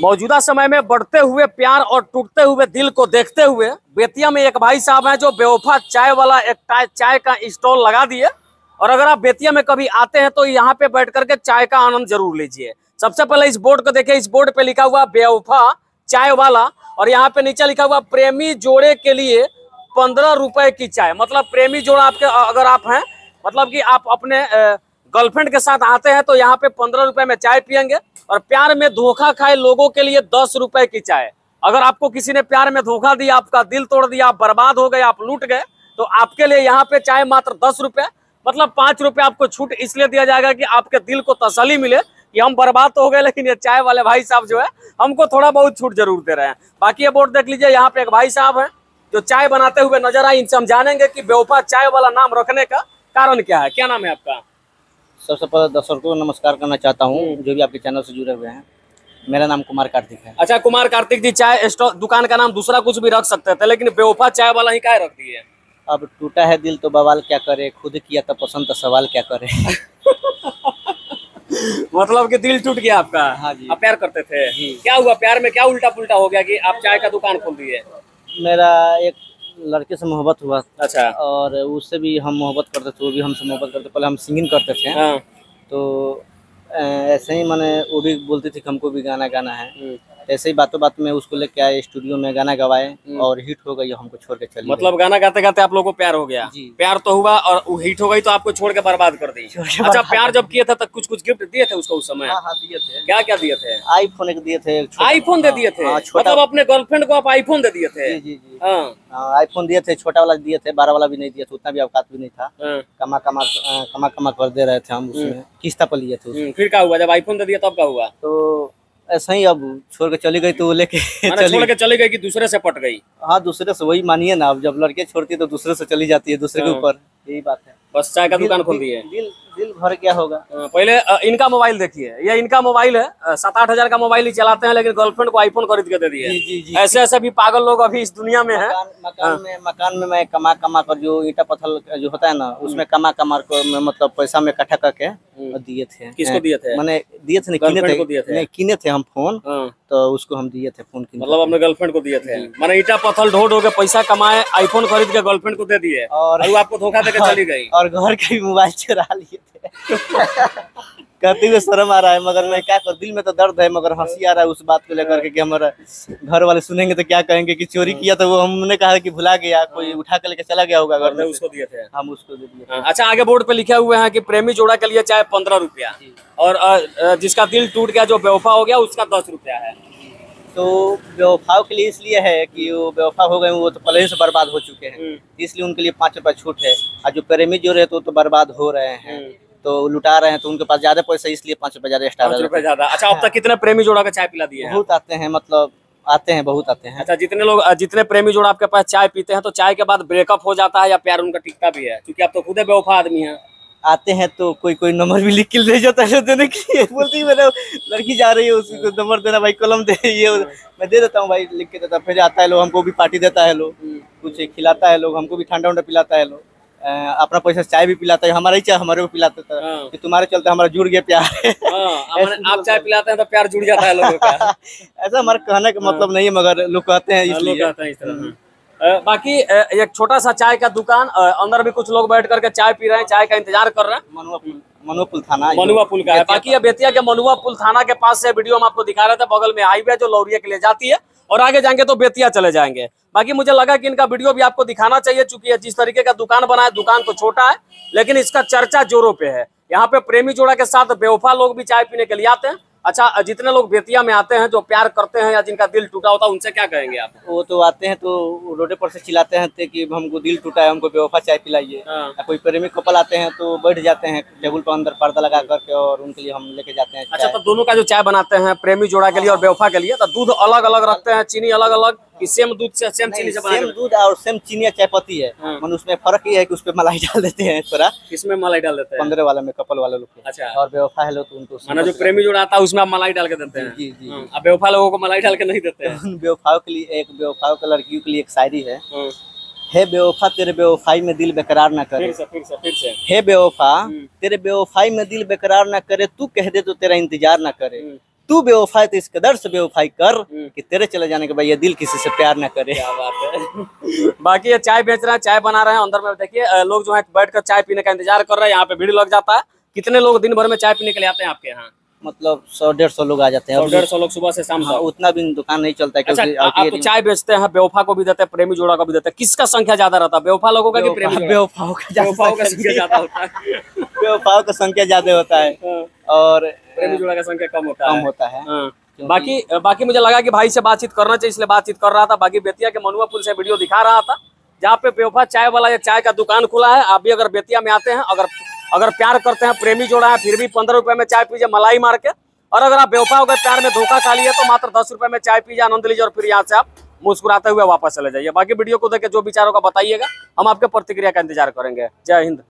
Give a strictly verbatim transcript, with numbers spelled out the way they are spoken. मौजूदा समय में बढ़ते हुए प्यार और टूटते हुए दिल को देखते हुए बेतिया में एक भाई साहब हैं जो बेवफा चाय वाला एक चाय का स्टॉल लगा दिए। और अगर आप बेतिया में कभी आते हैं तो यहाँ पे बैठ करके चाय का आनंद जरूर लीजिए। सबसे पहले इस बोर्ड को देखिए, इस बोर्ड पे लिखा हुआ बेवफा चाय वाला और यहाँ पे नीचे लिखा हुआ प्रेमी जोड़े के लिए पंद्रह रुपए की चाय। मतलब प्रेमी जोड़ा आपके अगर आप हैं, मतलब कि आप अपने गर्लफ्रेंड के साथ आते हैं तो यहाँ पे पंद्रह रुपए में चाय पियेंगे। और प्यार में धोखा खाए लोगों के लिए दस रुपए की चाय। अगर आपको किसी ने प्यार में धोखा दिया, आपका दिल तोड़ दिया, आप बर्बाद हो गए, आप लूट गए, तो आपके लिए यहाँ पे चाय मात्र दस रुपए। मतलब पांच रुपए आपको छूट इसलिए दिया जाएगा कि आपके दिल को तसल्ली मिले कि हम बर्बाद तो हो गए लेकिन ये चाय वाले भाई साहब जो है हमको थोड़ा बहुत छूट जरूर दे रहे हैं। बाकी ये बोर्ड देख लीजिए, यहाँ पे एक भाई साहब है जो चाय बनाते हुए नजर आए। इनसे हम जानेंगे कि बेवफा चाय वाला नाम रखने का कारण क्या है। क्या नाम है आपका? सबसे पहले दर्शकों को नमस्कार करना चाहता हूँ जो भी आपके चैनल से जुड़े हुए हैं। मेरा नाम कुमार कार्तिक है। अच्छा कुमार कार्तिक जी, चाय स्टॉल दुकान का नाम दूसरा कुछ भी रख सकते थे लेकिन बेवफा चाय वाला ही क्या रख दिए? अब टूटा है दिल तो बवाल क्या करे, खुद किया तो पसंद तो सवाल क्या करे। मतलब कि दिल टूट गया आपका। हाँ जी। आप प्यार करते थे, क्या हुआ प्यार में, क्या उल्टा पुल्टा हो गया कि आप चाय का दुकान खोल दिए? मेरा एक लड़के से मोहब्बत हुआ। अच्छा। और उससे भी हम मोहब्बत करते थे, वो भी हमसे मोहब्बत करते। पहले हम सिंगिंग करते थे। हाँ। तो ऐसे ही मैंने वो भी बोलती थी कि हमको भी गाना गाना है। ऐसे ही बातों बात में उसको लेके आए स्टूडियो में, गाना गवाए और हिट हो गई, हमको छोड़ के चली। मतलब गाना गाते गाते आप लोगों को प्यार हो गया? जी। प्यार तो हुआ और वो हिट हो गई तो आपको छोड़ के बर्बाद कर दी। अच्छा, प्यार जब किए थे तब कुछ कुछ गिफ्ट दिए थे उसको उस समय? हाँ दिए थे। क्या क्या दिए थे? आईफोन एक दिए थे। आईफोन दे दिए थे? मतलब अपने गर्लफ्रेंड को आप आईफोन दे दिए थे? जी जी। आईफोन दिए थे, छोटा वाला दिए थे, बारह वाला भी नहीं दिए थे, उतना भी औकात भी नहीं था। कमा कमा कमा कमा कर दे रहे थे हम, उसमें किस्ता पर लिए थे। फिर क्या हुआ जब आईफोन दे दिया तब क्या हुआ? तो ऐसा ही अब छोड़ के चली गई तो लेके छोड़ के चली गई कि दूसरे से पट गई? हाँ दूसरे से, वही मानिए ना, अब जब लड़के छोड़ती है तो दूसरे से चली जाती है, दूसरे के ऊपर, यही बात है। बस चाय का दुकान खोल दी है, दिल दिल भर क्या होगा। पहले इनका मोबाइल देखिए, ये इनका मोबाइल है, सात आठ हजार का मोबाइल ही चलाते हैं लेकिन गर्लफ्रेंड को आईफोन खरीद के दे दिए। ऐसे ऐसे भी पागल लोग अभी इस दुनिया में है। मकान में मकान में मैं कमा कमा कर जो ईटा पत्थर जो होता है ना उसमें कमा कमा कर मतलब पैसा में इकट्ठा करके दिए थे। किसको दिए थे? मैंने दिए थे, किने थे, किने थे हम फोन, तो उसको हम दिए थे फोन। मतलब अपने गर्लफ्रेंड को दिए थे? मैंने ईटा पत्थर ढो ढो के पैसा कमाए, आईफोन खरीद के गर्लफ्रेंड को दे दिए और आपको धोखा देकर चली गई और घर का भी मोबाइल चुरा लिए थे। कहते हुए शर्म आ रहा है मगर मैं क्या कर, दिल में तो दर्द है मगर हंसी आ रहा है उस बात को लेकर के हमारा घर वाले सुनेंगे तो क्या कहेंगे कि चोरी किया तो वो हमने कहा कि भुला गया, कोई उठा कर लेके चला गया होगा घर में, उसको दिए थे हम, उसको दे दिए। अच्छा, आगे बोर्ड पे लिखे हुए हैं कि प्रेमी जोड़ा के लिए चाहे पंद्रह रुपया और जिसका दिल टूट गया जो बेवफा हो गया उसका दस रुपया है। तो बेवफाओं के लिए इसलिए है कि वो बेवफा हो गए, वो तो पहले से बर्बाद हो चुके हैं, इसलिए उनके लिए पाँच रुपये छूट है। और जो प्रेमी जो रहे तो, तो बर्बाद हो रहे हैं तो लुटा रहे हैं, तो उनके पास ज्यादा पैसा, इसलिए पाँच रुपये ज्यादा एक्स्ट्रा ज्यादा। अच्छा, अब तक कितने प्रेमी जोड़ा का चाय पिला दिए? बहुत आते हैं, मतलब आते हैं, बहुत आते हैं। अच्छा, जितने लोग जितने प्रेमी जोड़ा आपके पास चाय पीते हैं तो चाय के बाद ब्रेकअप हो जाता है या प्यार उनका टिकता भी है? क्योंकि आप तो खुद बेवफा आदमी है। आते हैं तो कोई कोई नंबर भी लिख के ले जाता है देने के लिए, बोलती है मेरा लड़की जा रही है उसी को नंबर देना भाई, कलम दे, ये मैं दे देता हूँ भाई, लिख के देता। फिर आता है लोग हमको भी पार्टी देता है, लोग कुछ खिलाता है, लोग हमको भी ठंडा उंडा पिलाता है, लोग अपना पैसा चाय भी पिलाता है, हमारा ही चाय हमारे को पिलाता था कि तुम्हारे चलते हमारा जुड़ गया प्यार। आप चाय पिलाते हैं तो प्यार जुड़ जाता है लोगों का, ऐसा हमारा कहने का मतलब नहीं है मगर लोग कहते हैं इसलिए। बाकी एक छोटा सा चाय का दुकान, अंदर भी कुछ लोग बैठ करके चाय पी रहे हैं, चाय का इंतजार कर रहे हैं। मनुआ पुल, मनुआ पुल थाना, मनुआ पुल का है। बाकी बेतिया के मनुआ पुल थाना के पास से वीडियो हम आपको दिखा रहे थे, बगल में हाईवे जो लौरिया के लिए जाती है और आगे जाएंगे तो बेतिया चले जाएंगे। बाकी मुझे लगा कि इनका वीडियो भी आपको दिखाना चाहिए चूंकि जिस तरीके का दुकान बना है, दुकान तो छोटा है लेकिन इसका चर्चा जोरों पे है। यहाँ पे प्रेमी जोड़ा के साथ बेवफा लोग भी चाय पीने के लिए आते हैं। अच्छा, जितने लोग बेतिया में आते हैं जो प्यार करते हैं या जिनका दिल टूटा होता है उनसे क्या कहेंगे आप? वो तो आते हैं तो रोड पर से चिल्लाते हैं कि हमको दिल टूटा है, हमको बेवफा चाय पिलाइए। कोई प्रेमी कपल आते हैं तो बैठ जाते हैं टेबल पर अंदर पर्दा लगा करके और उनके लिए हम लेके जाते हैं। अच्छा, तो दोनों का जो चाय बनाते हैं प्रेमी जोड़ा के लिए और बेवफा के लिए तो दूध अलग अलग रखते हैं, चीनी अलग अलग? सेम दूध से सेम चीनी से बनाते हैं? सेम दूध और सेम चीनी चाय पत्ती है, मगर उसमें फर्क ये है कि उसपे मलाई डाल देते हैं थोड़ा। इसमें मलाई डाल देते हैं पंद्रह वाला में, कपल वाला लोग। अच्छा, और बेवफा है लोग तो उनको माना जो प्रेमी जोड़ा आता है उसमें आप मलाई डाल के देते हैं? जी जी। अब बेवफा लोगों को मलाई डाल के नहीं देते हैं। बेवफाओं के लिए, एक बेवफाओं के लड़कियों के लिए एक शायरी है। हे बेवफा तेरे बेवफाई में दिल बेकरार न करे, हे बेवफा तेरे बेवफाई में दिल बेकरार न करे, तू कह दे तो तेरा इंतजार न करे, तू बेवफाई तो इस कदर से बेवफाई कर कि तेरे चले जाने के बाद ये दिल किसी से प्यार ना करे। क्या बात है। बाकी ये चाय बेच रहा है, चाय बना रहे हैं अंदर में। देखिए लोग जो है बैठकर चाय पीने का इंतजार कर रहे हैं। यहाँ पे भीड़ लग जाता है। कितने लोग दिन भर में चाय पीने के लिए आते हैं आपके यहाँ? मतलब सौ डेढ़ सौ लोग आ जाते हैं। सौ डेढ़ सौ लोग सुबह से शाम तक। हाँ, उतना भी दुकान नहीं चलता है। अच्छा, आप तो चाय बेचते हैं, बेवफा को भी देते हैं, प्रेमी जोड़ा को भी देते हैं। किसका संख्या ज्यादा रहता है, बेवफा लोगों का कि प्रेमी? बेवफाओं का संख्या ज्यादा होता है। बेवफाओं का संख्या ज्यादा होता है और प्रेमी जोड़ा का संख्या कम होता है। कम होता है। बाकी बाकी मुझे लगा कि भाई से बातचीत करना चाहिए, इसलिए बातचीत कर रहा था। बाकी बेतिया के मनुआ पुल से वीडियो दिखा रहा था, जहाँ पे बेवफा चाय वाला या चाय का दुकान खुला है। आप भी अगर बेतिया में आते हैं, अगर अगर प्यार करते हैं, प्रेमी जोड़ा है, फिर भी पंद्रह रुपए में चाय पीजिए मलाई मार के। और अगर आप बेवफा हो गए, प्यार में धोखा खा लिया, तो मात्र दस रुपए में चाय पीजिए, आनंद लीजिए और फिर यहाँ से आप मुस्कुराते हुए वापस चले जाइए। बाकी वीडियो को देख के जो विचार होगा बताइएगा, हम आपके प्रतिक्रिया का इंतजार करेंगे। जय हिंद।